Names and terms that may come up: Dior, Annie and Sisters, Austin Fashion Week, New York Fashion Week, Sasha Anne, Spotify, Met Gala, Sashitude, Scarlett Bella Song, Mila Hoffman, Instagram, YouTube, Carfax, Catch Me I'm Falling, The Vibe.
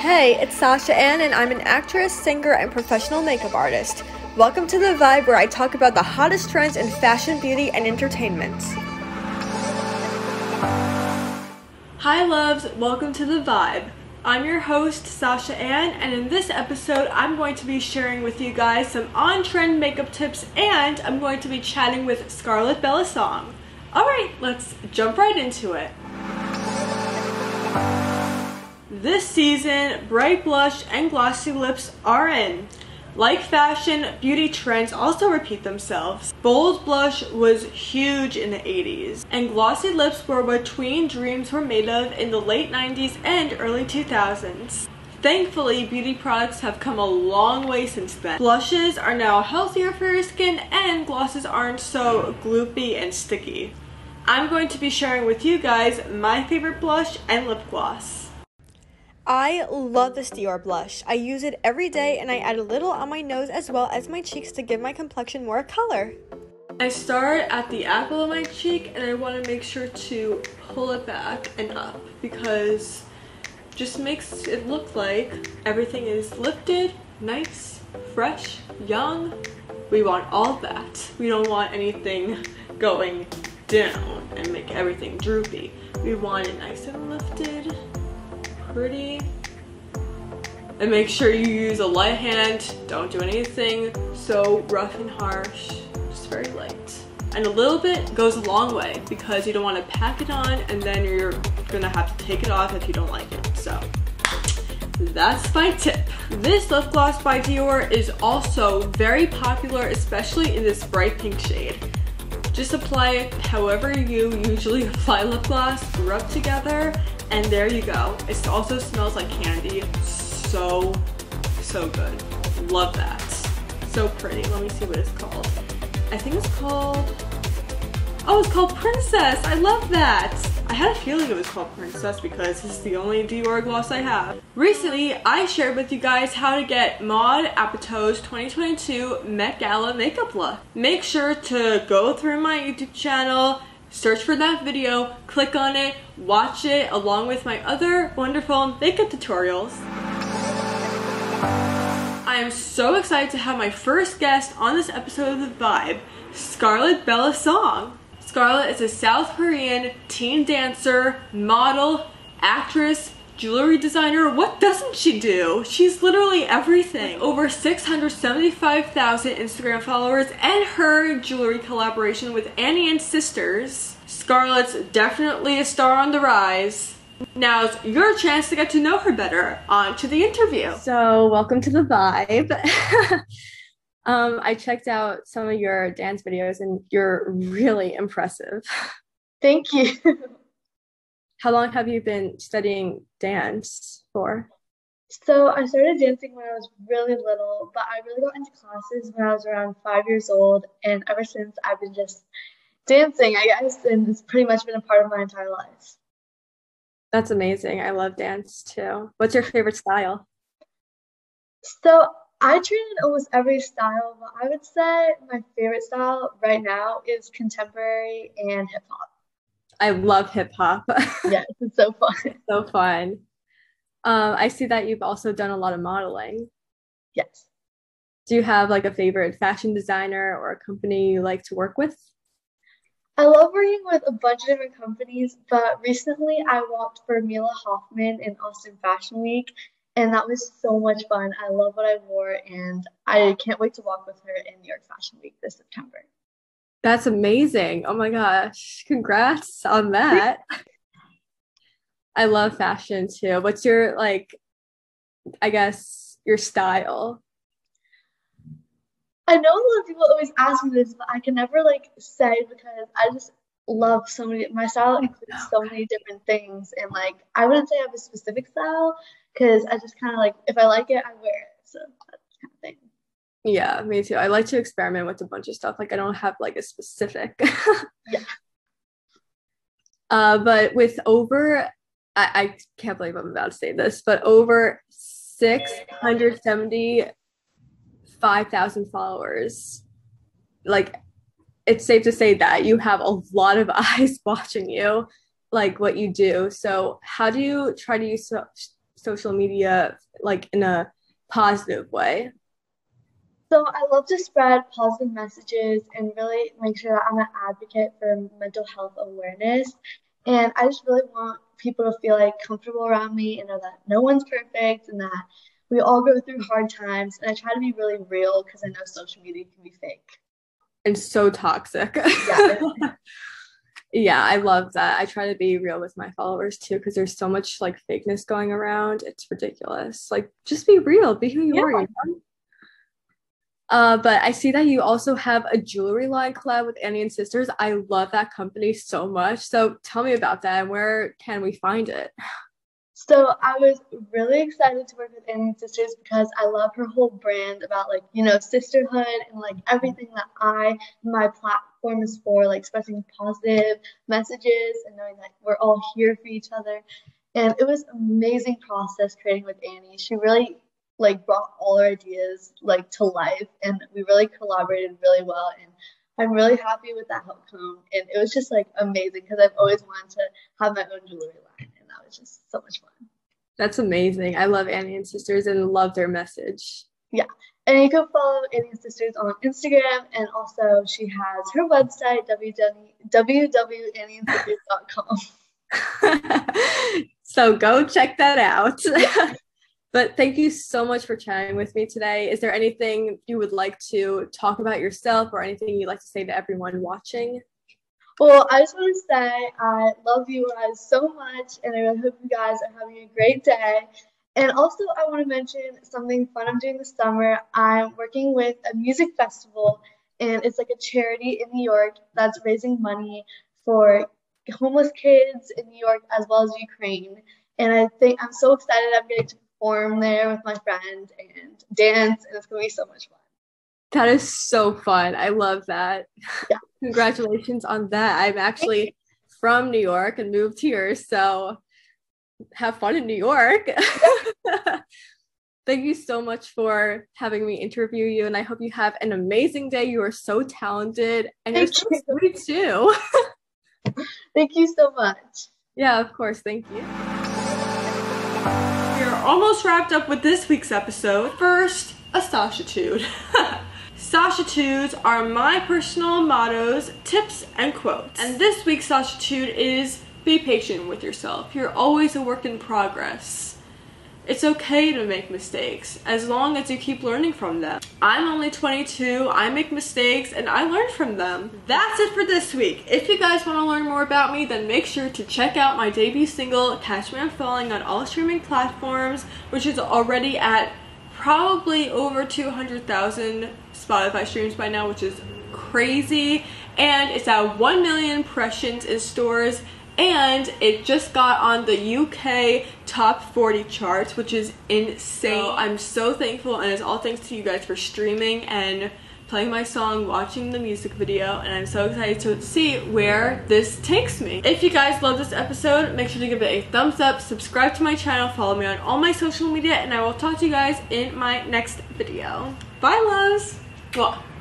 Hey, it's Sasha Anne, and I'm an actress, singer, and professional makeup artist. Welcome to The Vibe, where I talk about the hottest trends in fashion, beauty, and entertainment. Hi loves, welcome to The Vibe. I'm your host, Sasha Anne, and in this episode, I'm going to be sharing with you guys some on-trend makeup tips, and I'm going to be chatting with Scarlett Bella Song. Alright, let's jump right into it. This season, bright blush and glossy lips are in. Like fashion, beauty trends also repeat themselves. Bold blush was huge in the 80s, and glossy lips were what tween dreams were made of in the late 90s and early 2000s. Thankfully, beauty products have come a long way since then. Blushes are now healthier for your skin, and glosses aren't so gloopy and sticky. I'm going to be sharing with you guys my favorite blush and lip gloss. I love this Dior blush. I use it every day, and I add a little on my nose as well as my cheeks to give my complexion more color. I start at the apple of my cheek, and I want to make sure to pull it back and up because just makes it look like everything is lifted, nice, fresh, young. We want all that. We don't want anything going down and make everything droopy. We want it nice and lifted, pretty. And make sure you use a light hand. Don't do anything so rough and harsh, just very light. And a little bit goes a long way because you don't want to pack it on and then you're gonna have to take it off if you don't like it. So that's my tip. This lip gloss by Dior is also very popular, especially in this bright pink shade. Just apply it however you usually apply lip gloss, rub together, and there you go. It also smells like candy. So good. Love that. So pretty. Let me see what it's called. I think it's called, oh, it's called Princess. I love that. I had a feeling it was called Princess because this is the only Dior gloss I have. Recently, I shared with you guys how to get Maude Apatow's 2022 Met Gala makeup look. Make sure to go through my YouTube channel, search for that video, click on it, watch it along with my other wonderful makeup tutorials. I am so excited to have my first guest on this episode of The Vibe, Scarlett Bella Song. Scarlett is a South Korean teen dancer, model, actress, jewelry designer. What doesn't she do? She's literally everything. With over 675,000 Instagram followers and her jewelry collaboration with Annie and Sisters, Scarlett's definitely a star on the rise. Now's your chance to get to know her better. On to the interview. So welcome to The Vibe. I checked out some of your dance videos and you're really impressive. Thank you. How long have you been studying dance for? So I started dancing when I was really little, but I really got into classes when I was around 5 years old. And ever since, I've been just dancing, I guess, and it's pretty much been a part of my entire life. That's amazing. I love dance too. What's your favorite style? So I train in almost every style, but I would say my favorite style right now is contemporary and hip hop. I love hip hop. Yes, it's so fun. It's so fun. I see that you've also done a lot of modeling. Yes. Do you have like a favorite fashion designer or a company you like to work with? I love working with a bunch of different companies, but recently I walked for Mila Hoffman in Austin Fashion Week, and that was so much fun. I love what I wore, and I can't wait to walk with her in New York Fashion Week this September. That's amazing. Oh my gosh. Congrats on that. I love fashion too. What's your, like, I guess, your style? I know a lot of people always ask me this, but I can never like say because I just love so many. My style includes so many different things, and like I wouldn't say I have a specific style because I just kind of like if I like it, I wear it. So that's the kind of thing. Yeah, me too. I like to experiment with a bunch of stuff. Like I don't have like a specific. Yeah. But with over, I can't believe I'm about to say this, but over 675,000 followers, like it's safe to say that you have a lot of eyes watching you, like what you do. So how do you try to use social media, like, in a positive way? So I love to spread positive messages and really make sure that I'm an advocate for mental health awareness. And I just really want people to feel, like, comfortable around me and know that no one's perfect and that we all go through hard times. And I try to be really real because I know social media can be fake. And so toxic. Yeah. Yeah, I love that. I try to be real with my followers too, because there's so much, like, fakeness going around. It's ridiculous. Like, just be real. Be who you are. But I see that you also have a jewelry line collab with Annie and Sisters. I love that company so much. So tell me about that and where can we find it? So I was really excited to work with Annie and Sisters because I love her whole brand about, like, you know, sisterhood and, like, everything that my platform is for, like, expressing positive messages and knowing that we're all here for each other. And it was an amazing process creating with Annie. She really, like, brought all our ideas, like, to life, and we really collaborated really well, and I'm really happy with that outcome. And it was just, like, amazing because I've always wanted to have my own jewelry line, and that was just so much fun. That's amazing. I love Annie and Sisters and love their message. Yeah, and you can follow Annie and Sisters on Instagram, and also she has her website, www.annieandsisters.com. So go check that out. Yeah. But thank you so much for chatting with me today. Is there anything you would like to talk about yourself or anything you'd like to say to everyone watching? Well, I just want to say I love you guys so much, and I really hope you guys are having a great day. And also, I want to mention something fun I'm doing this summer. I'm working with a music festival, and it's, like, a charity in New York that's raising money for homeless kids in New York as well as Ukraine. And I think I'm so excited I'm getting to perform there with my friend and dance, and it's gonna be so much fun. That is so fun. I love that. Yeah. Congratulations on that. I'm actually from New York and moved here, so have fun in New York. Thank you so much for having me interview you, and I hope you have an amazing day. You are so talented, and you're so sweet too. Thank you so much. Yeah, of course. Thank you. Almost wrapped up with this week's episode. First, a Sashitude. Sashitudes are my personal mottos, tips, and quotes. And this week's Sashitude is be patient with yourself. You're always a work in progress. It's okay to make mistakes as long as you keep learning from them. I'm only 22, I make mistakes, and I learn from them. That's it for this week. If you guys want to learn more about me, then make sure to check out my debut single, Catch Me I'm Falling, on all streaming platforms, which is already at probably over 200,000 Spotify streams by now, which is crazy. And it's at 1 million impressions in stores, and it just got on the UK top 40 charts, which is insane. So I'm so thankful, and it's all thanks to you guys for streaming and playing my song, watching the music video, and I'm so excited to see where this takes me. If you guys love this episode, make sure to give it a thumbs up, subscribe to my channel, follow me on all my social media, and I will talk to you guys in my next video. Bye, loves! Mwah.